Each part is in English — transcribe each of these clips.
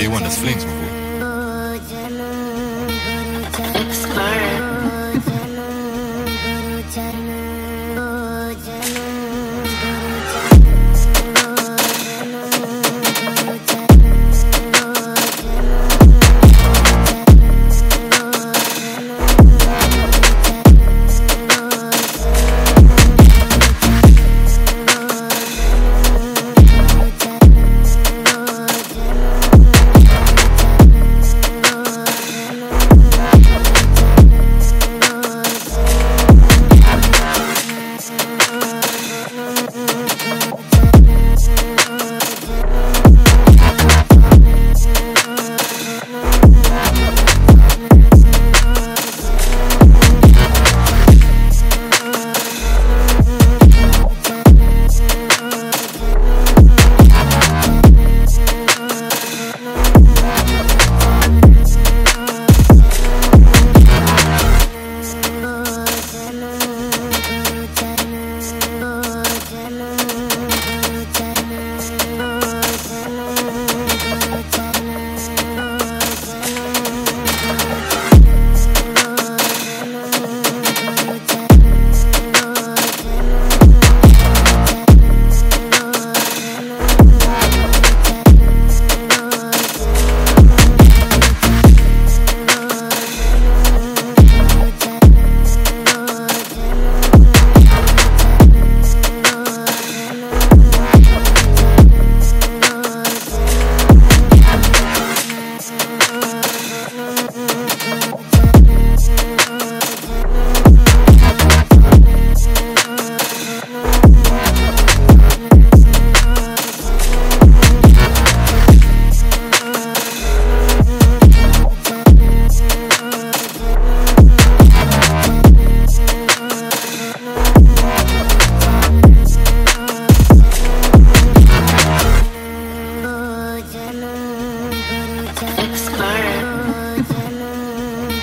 كي ونس فلينكس مفروض.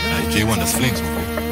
Hey, K1, that's Flings, my boy.